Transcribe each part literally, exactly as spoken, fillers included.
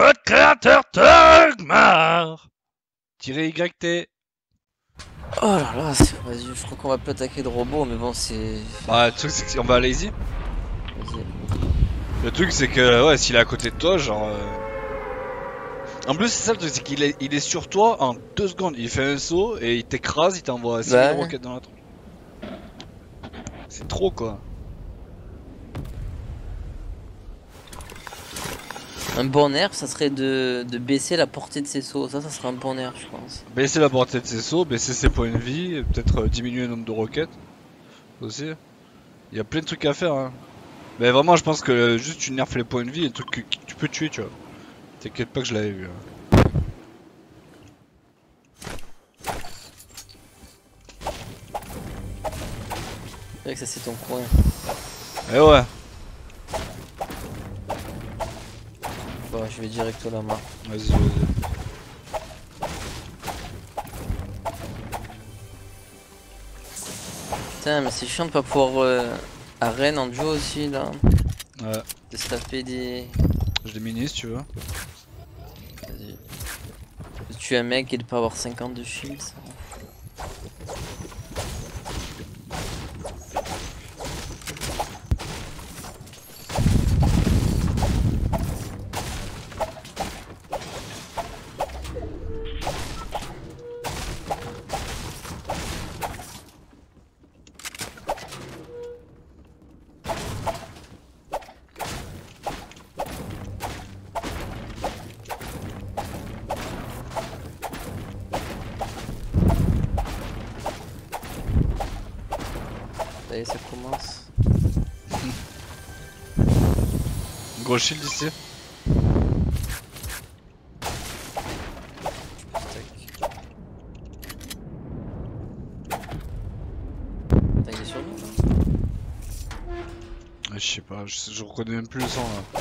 Code créateur TUGMAR Y T. Oh là là, vas-y, je crois qu'on va pas attaquer de robots, mais bon, c'est... Bah, le truc, c'est qu'on va aller easy. Le truc, c'est que, ouais, s'il est à côté de toi, genre... Euh... En plus, c'est ça le truc, c'est qu'il est, il est sur toi en deux secondes. Il fait un saut et il t'écrase, il t'envoie six bah, roquettes dans la tronche. C'est trop, quoi. Un bon air, ça serait de, de baisser la portée de ses sauts, ça, ça serait un bon air, je pense. Baisser la portée de ses sauts, baisser ses points de vie, peut-être diminuer le nombre de roquettes aussi. Il y a plein de trucs à faire, hein. Mais vraiment, je pense que juste tu nerfes les points de vie et le truc que, que tu peux tuer, tu vois. T'inquiète pas que je l'avais vu. Hein. C'est vrai que ça, c'est ton coin. Eh ouais. Bon, je vais direct au lama. Vas-y, vas-y. Putain, mais c'est chiant de pas pouvoir euh, arène en duo aussi là. Ouais. De se taper des. Je les mini si tu veux. Vas-y. De tuer un mec et de pas avoir cinquante de shield. Ça. Ça commence. Gros shield ici. T'as été sur nous là? Je sais pas, je, je reconnais même plus le sang là.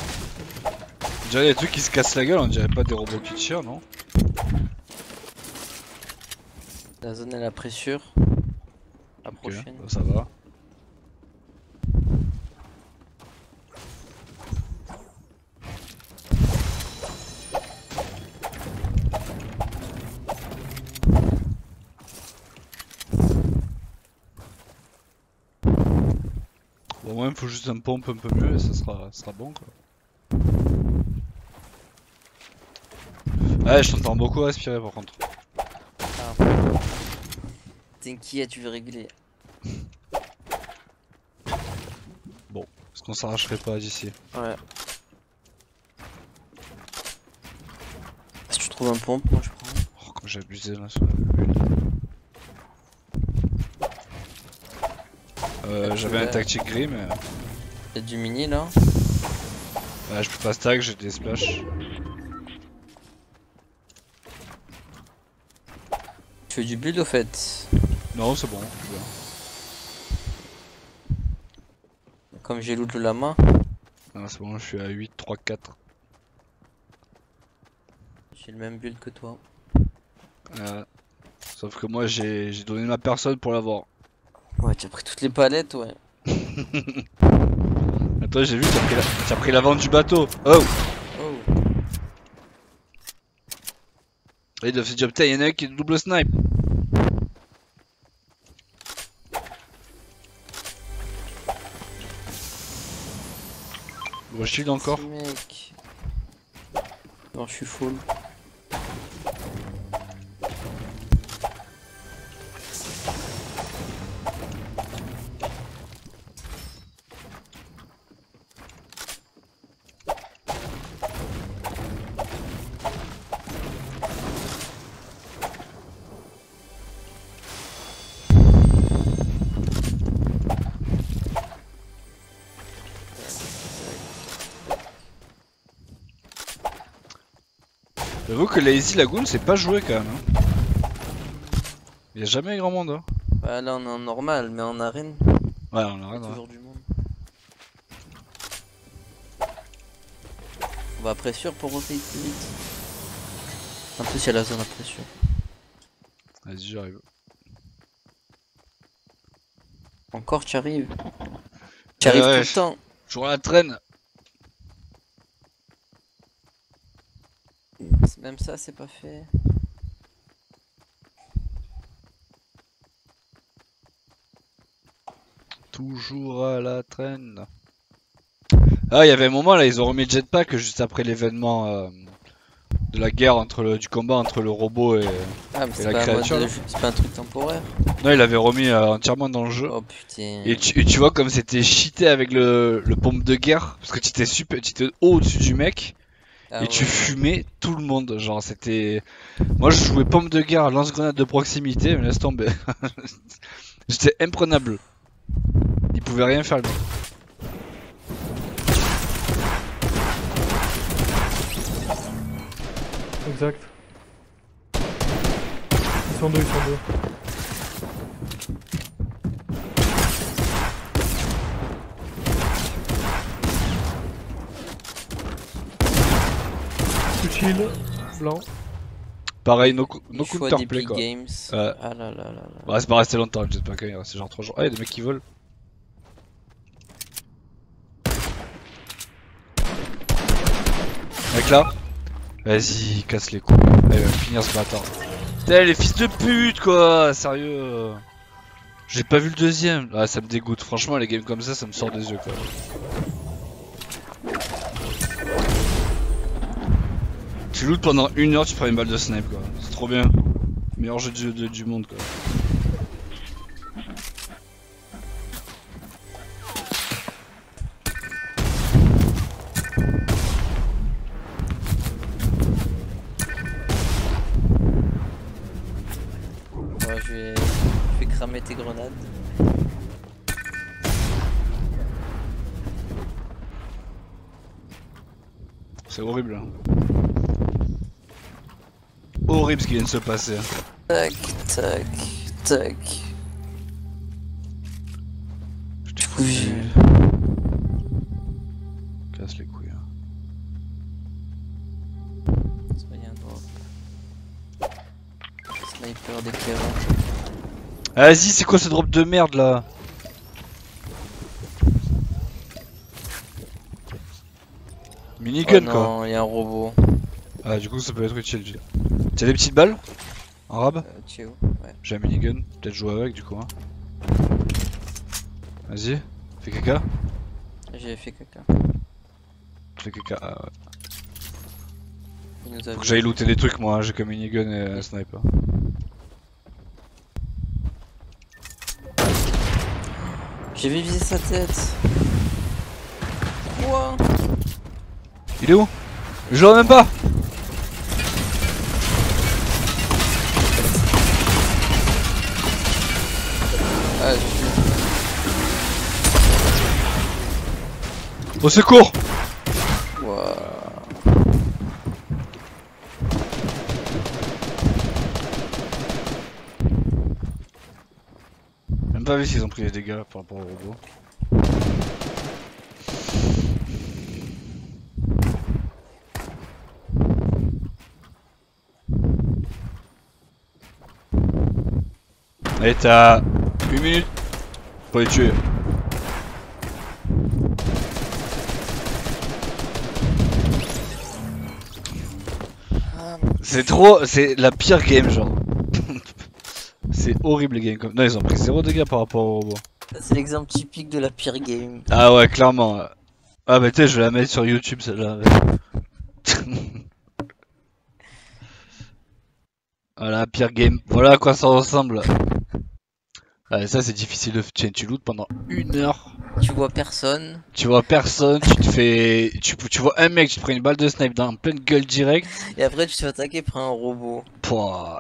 Déjà les trucs qui se cassent la gueule, on dirait pas des robots qui tirent, non? La zone elle a pressure. La prochaine. Okay, ça va. Au moins il faut juste un pompe un peu mieux et ça sera, ça sera bon quoi. Ouais, je t'entends beaucoup respirer par contre. Ah. T'inquiète, tu veux régler. Bon, est-ce qu'on s'arracherait pas d'ici? Ouais. Si tu trouves un pompe, moi je prends. Oh, comme j'ai abusé là sur la lune. Euh, J'avais un tactique gris mais... Y'a du mini là? Bah je peux pas stack, j'ai des splash. Tu fais du build au fait? Non c'est bon, bien. Comme j'ai loot le lama. Ah c'est bon, je suis à huit, trois, quatre. J'ai le même build que toi. Euh, sauf que moi j'ai donné ma personne pour l'avoir. Ouais, t'as pris toutes les palettes, ouais. Attends, j'ai vu, t'as pris la vente du bateau. Oh! Oh! Et de fait, job, putain, y'en a un qui est double snipe. Gros shield encore. Mec. Non, je suis full. J'avoue que Lazy Lagoon c'est pas joué quand même. Y'a jamais grand monde. Hein. Bah là on est en normal, mais en arène. Ouais, en arène. Toujours du monde. On va à pressure pour roter plus vite. En plus y'a la zone à pressure. Vas-y, j'arrive. Encore tu arrives. Tu arrives tout le temps. Toujours à la traîne. Même ça, c'est pas fait. Toujours à la traîne. Ah, il y avait un moment là, ils ont remis le jetpack juste après l'événement euh, de la guerre, entre le, du combat entre le robot et, ah, mais et la créature. C'est pas un truc temporaire. Non, il avait remis euh, entièrement dans le jeu. Oh putain. Et tu, et tu vois comme c'était cheaté avec le, le pompe de guerre, parce que tu étais super, tu étais haut au-dessus du mec. Ah, et ouais. Tu fumais tout le monde, genre c'était... Moi je jouais pompe de guerre, lance-grenade de proximité, mais laisse tomber. J'étais imprenable. Il pouvait rien faire le mec. Exact. Ils sont deux, ils sont deux. Tout chill, blanc. Pareil, no, no counterplay quoi. Games. Euh. Ah là là là là. Bah, c'est pas resté longtemps, le jetpack, il reste genre trois jours. Ah, y'a des mecs qui volent. Mec là. Vas-y, casse les couilles. Allez, va finir ce matin. Putain, les fils de pute quoi, sérieux. J'ai pas vu le deuxième. Ah, ça me dégoûte. Franchement, les games comme ça, ça me sort des yeux quoi. Tu lootes pendant une heure, tu prends une balle de snipe quoi. C'est trop bien. Meilleur jeu du, de, du monde quoi. Tes grenades. C'est horrible hein. Horrible ce qui vient de se passer. Tac, tac, tac. Je t'ai foutu. Oui. Casse les couilles. Hein. Soyez un drop. Sniper d'éclairant. Vas-y, c'est quoi ce drop de merde là? Minigun oh quoi. Non, il y a un robot. Ah, du coup, ça peut être utile. T'as des petites balles en rab? euh, ouais. J'ai un minigun, peut-être jouer avec du coup. Hein. Vas-y, fais caca. J'ai fait caca. Fais caca, ah ouais. Il nous a Faut que j'aille looter des trucs moi, hein. J'ai qu'un minigun et un sniper. J'ai visé sa tête. Quoi? Il est où? Je l'en ai même pas. Ah, je... Au secours. Wow. J'ai pas vu s'ils ont pris les dégâts par rapport au robot. Allez, t'as huit minutes pour les tuer. C'est trop, c'est la pire game genre. C'est horrible les games comme... Non, ils ont pris zéro dégâts par rapport au robot. C'est l'exemple typique de la pire game. Ah ouais, clairement. Ah bah tu sais, je vais la mettre sur YouTube celle-là. Voilà, pire game. Voilà à quoi ça ressemble. Ah, ça c'est difficile de... Tiens, tu lootes pendant une heure. Tu vois personne. Tu vois personne, tu te fais... Tu, tu vois un mec, tu te prends une balle de snipe dans pleine gueule direct. Et après tu te fais attaquer par un robot. Pouah.